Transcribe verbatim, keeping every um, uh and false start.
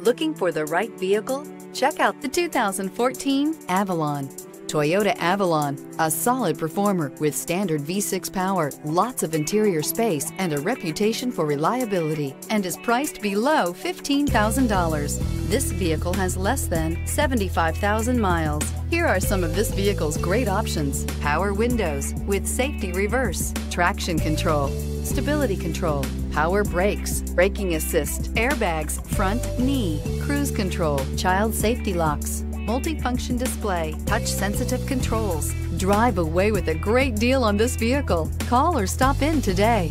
Looking for the right vehicle? Check out the two thousand fourteen Avalon. Toyota Avalon, a solid performer with standard V six power, lots of interior space, and a reputation for reliability, and is priced below fifteen thousand dollars. This vehicle has less than seventy-five thousand miles. Here are some of this vehicle's great options: power windows with safety reverse, traction control, stability control, power brakes, braking assist, airbags, front knee, cruise control, child safety locks, multifunction display, touch-sensitive controls. Drive away with a great deal on this vehicle. Call or stop in today.